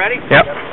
ready? Yep.